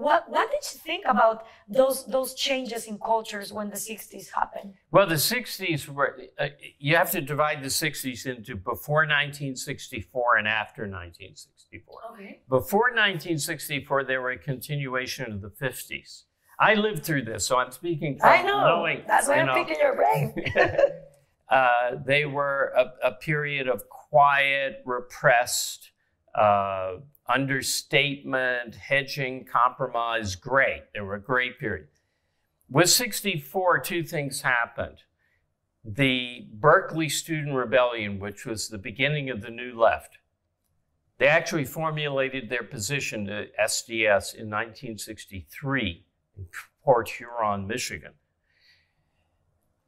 What did you think about those changes in cultures when the 60s happened? Well, the 60s were, you have to divide the 60s into before 1964 and after 1964. Okay. Before 1964, there were a continuation of the 50s. I lived through this, so I'm speaking from knowing. That's why I'm picking your brain. They were a period of quiet, repressed, understatement, hedging, compromise, great. There were a great period. With 64, two things happened. The Berkeley Student Rebellion, which was the beginning of the New Left, they actually formulated their position to SDS in 1963 in Port Huron, Michigan.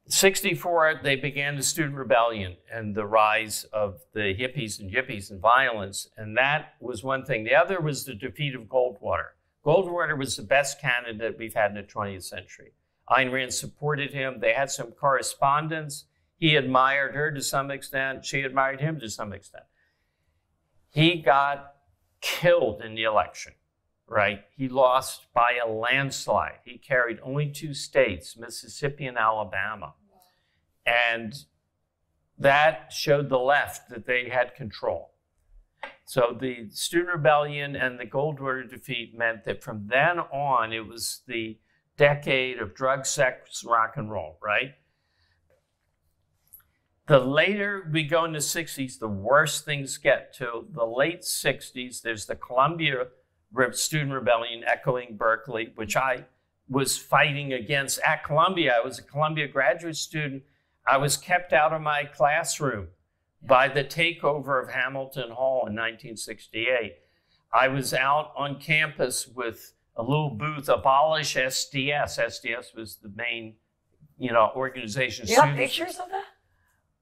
64, they began the student rebellion and the rise of the hippies and yippies and violence. And that was one thing. The other was the defeat of Goldwater. Goldwater was the best candidate we've had in the 20th century. Ayn Rand supported him. They had some correspondence. He admired her to some extent. She admired him to some extent. He got killed in the election, right? He lost by a landslide. He carried only two states, Mississippi and Alabama. And that showed the left that they had control. So the student rebellion and the Goldwater defeat meant that from then on, it was the decade of drug, sex, rock and roll, right? The later we go into the 60s, the worse things get. To the late 60s, there's the Columbia Student Rebellion echoing Berkeley, which I was fighting against at Columbia. I was a Columbia graduate student. I was kept out of my classroom by the takeover of Hamilton Hall in 1968. I was out on campus with a little booth, abolish SDS. SDS was the main, organization. Do you have pictures of that?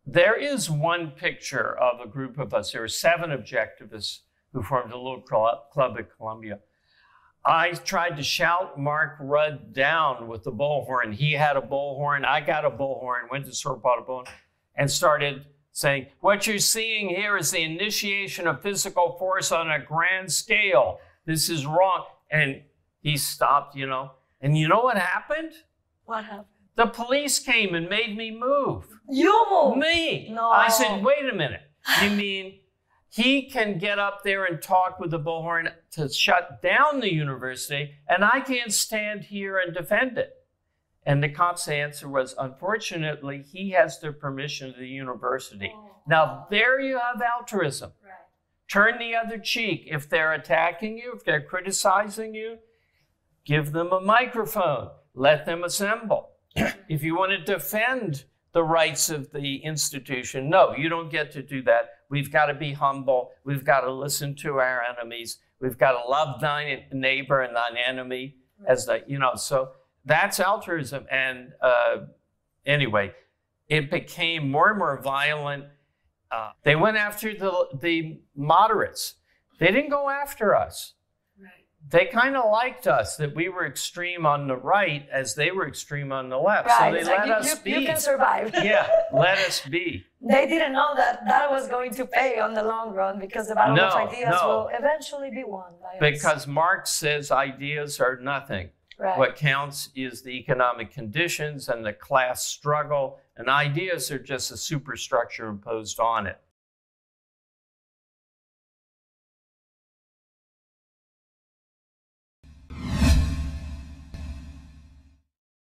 There is one picture of a group of us. There were 7 objectivists who formed a little club at Columbia. I tried to shout Mark Rudd down with the bullhorn. He had a bullhorn, I got a bullhorn, went to the store, bought a bullhorn, and started saying, what you're seeing here is the initiation of physical force on a grand scale. This is wrong. And he stopped, And you know what happened? What happened? The police came and made me move. You moved? Me. No. I said, wait a minute, you mean, he can get up there and talk with the bullhorn to shut down the university, and I can't stand here and defend it. And the cop's answer was, unfortunately, he has the permission of the university. Oh. Now, there you have altruism. Right. Turn the other cheek. If they're attacking you, if they're criticizing you, give them a microphone. Let them assemble. If you want to defend the rights of the institution, no, you don't get to do that. We've got to be humble. We've got to listen to our enemies. We've got to love thine neighbor and thine enemy, as the, so that's altruism. And anyway, it became more and more violent. They went after the moderates. They didn't go after us. Right. They kind of liked us, that we were extreme on the right as they were extreme on the left. Right. So they let us be. You can survive. Yeah, let us be. They didn't know that that was going to pay on the long run, because the battle of ideas will eventually be won. Because Marx says ideas are nothing. Right. What counts is the economic conditions and the class struggle, and ideas are just a superstructure imposed on it.